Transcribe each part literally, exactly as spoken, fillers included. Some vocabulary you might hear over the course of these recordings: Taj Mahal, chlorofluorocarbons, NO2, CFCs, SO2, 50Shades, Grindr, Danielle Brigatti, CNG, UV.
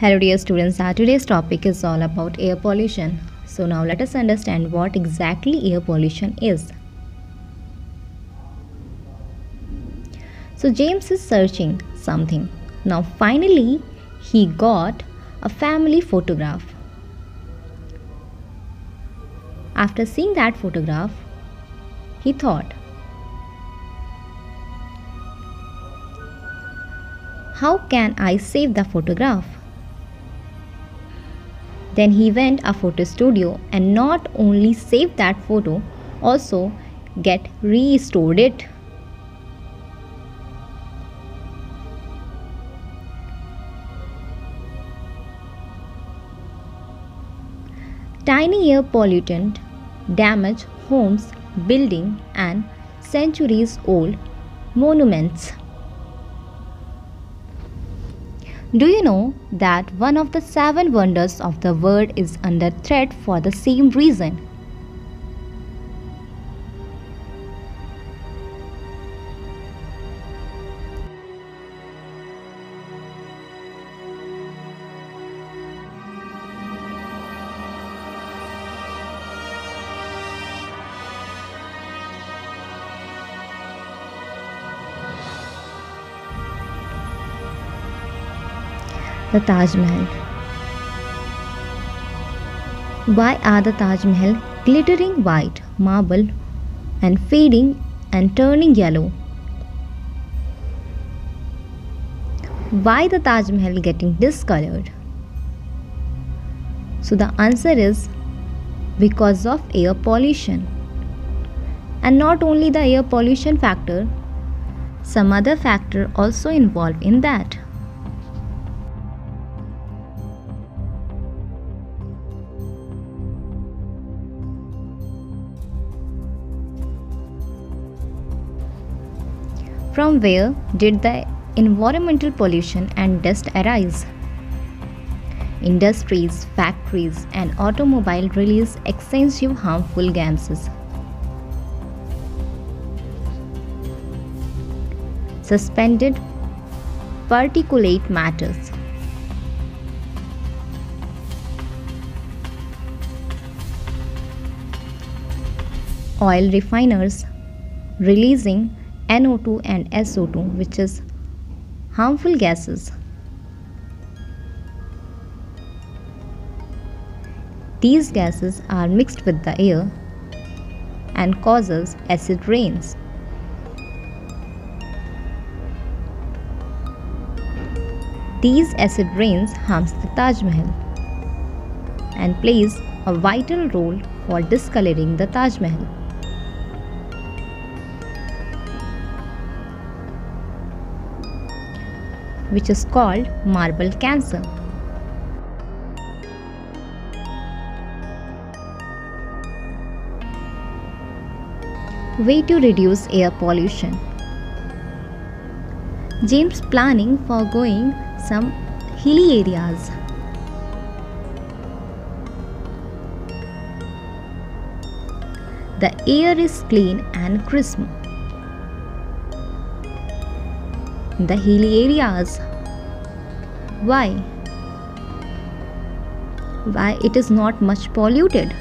Hello dear students, our today's topic is all about air pollution. So now let us understand what exactly air pollution is. So James is searching something. Now finally he got a family photograph. After seeing that photograph, he thought, how can I save the photograph? Then he went a photo studio and not only saved that photo, also get restored it. Tiny air pollutant damage homes, buildings and centuries old monuments. Do you know that one of the seven wonders of the world is under threat for the same reason? The Taj Mahal. Why are the Taj Mahal glittering white marble and fading and turning yellow? Why the Taj Mahal getting discolored? So the answer is because of air pollution. And not only the air pollution factor, some other factor also involved in that. From where did the environmental pollution and dust arise? Industries, factories and automobile release extensive harmful gases. Suspended particulate matters. Oil refiners releasing N O two and S O two, which is harmful gases. These gases are mixed with the air and causes acid rains. These acid rains harms the Taj Mahal and plays a vital role for discoloring the Taj Mahal. Which is called marble cancer. Way to reduce air pollution. James planning for going some hilly areas. The air is clean and crisp. The hilly areas. Why? Why it is not much polluted?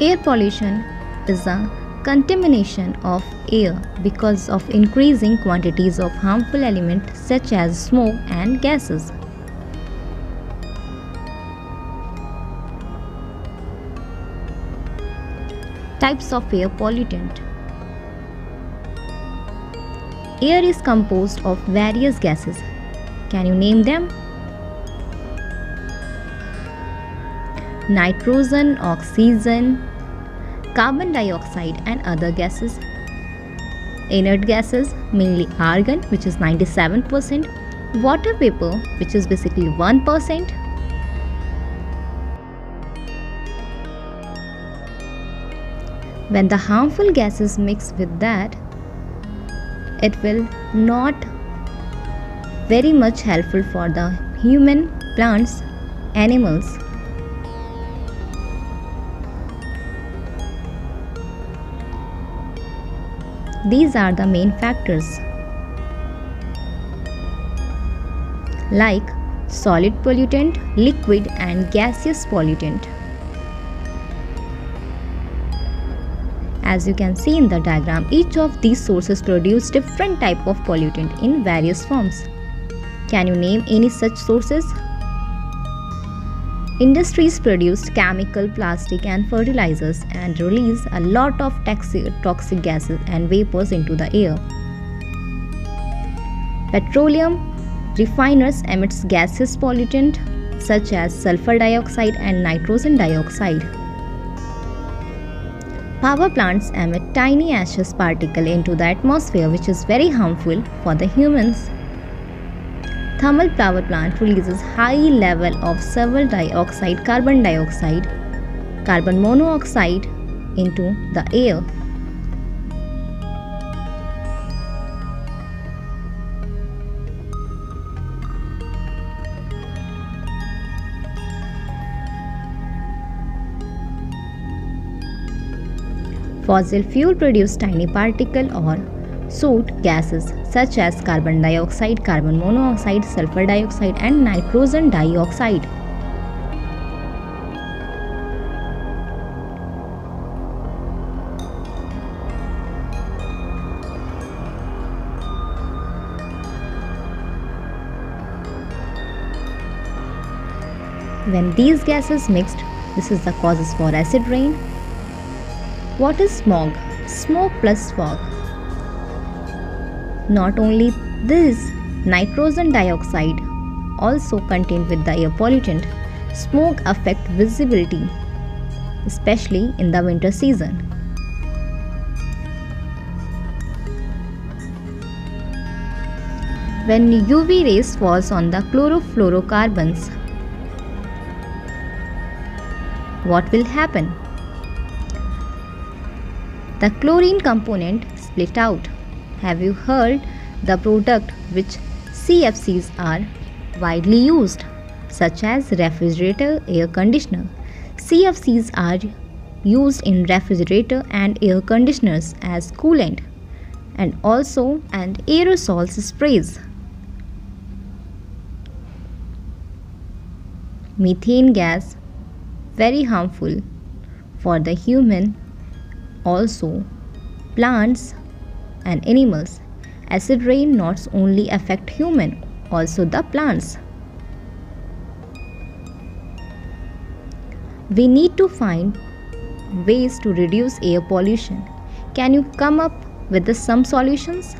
Air pollution is a contamination of air because of increasing quantities of harmful elements such as smoke and gases. Types of air pollutant. Air is composed of various gases. Can you name them? Nitrogen, oxygen, carbon dioxide and other gases. Inert gases, mainly argon, which is ninety-seven percent, water vapor, which is basically one percent, when the harmful gases mix with that, it will not very much helpful for the human, plants, animals. These are the main factors. like solid pollutant, liquid and gaseous pollutant. As you can see in the diagram, each of these sources produce different type of pollutant in various forms. Can you name any such sources? Industries produce chemical, plastic and fertilizers and release a lot of toxic, toxic gases and vapors into the air. Petroleum refiners emits gaseous pollutant such as sulfur dioxide and nitrogen dioxide. Power plants emit tiny ashes particle into the atmosphere, which is very harmful for the humans. Thermal power plant releases high level of sulfur dioxide, carbon dioxide, carbon monoxide into the air. Fossil fuel produces tiny particle or soot gases such as carbon dioxide, carbon monoxide, sulfur dioxide and nitrogen dioxide. When these gases mixed, this is the causes for acid rain. What is smog? Smoke plus fog. Not only this, nitrogen dioxide also contained with the air pollutant. Smoke affects visibility, especially in the winter season. When U V rays falls on the chlorofluorocarbons, what will happen? The chlorine component split out. Have you heard the product which C F Cs are widely used, such as refrigerator, air conditioner? C F Cs are used in refrigerator and air conditioners as coolant and also and aerosols sprays. Methane gas, very harmful for the human, also plants and animals. Acid rain not only affect human, also the plants. We need to find ways to reduce air pollution. Can you come up with some solutions?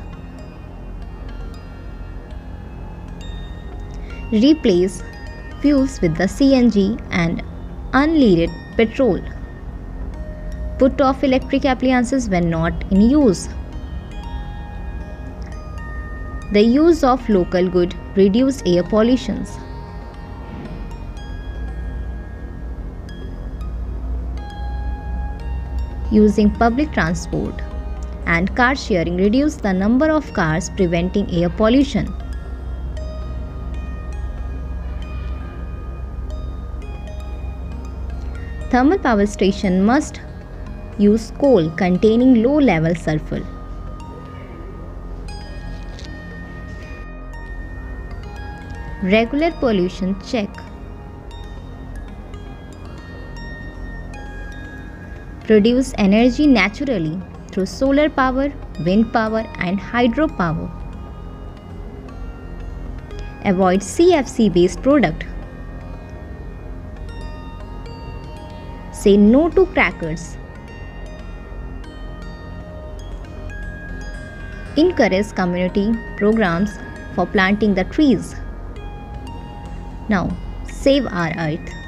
Replace fuels with the C N G and unleaded petrol. Put off electric appliances when not in use. The use of local good reduce air pollution. Using public transport and car sharing reduce the number of cars, preventing air pollution. Thermal power station must use coal containing low level sulfur. Regular pollution check. Produce energy naturally through solar power, wind power and hydropower. Avoid C F C based product. Say no to crackers. Encourage community programs for planting the trees. Now, save our earth.